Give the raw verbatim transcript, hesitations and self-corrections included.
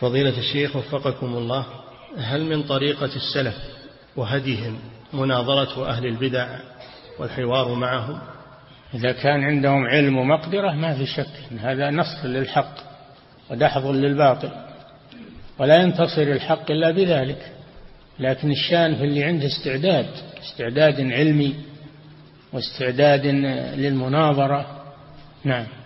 فضيلة الشيخ وفقكم الله، هل من طريقة السلف وهديهم مناظرة أهل البدع والحوار معهم؟ إذا كان عندهم علم ومقدرة ما في شك، هذا نصر للحق ودحض للباطل، ولا ينتصر الحق إلا بذلك. لكن الشان في اللي عنده استعداد استعداد علمي واستعداد للمناظرة. نعم.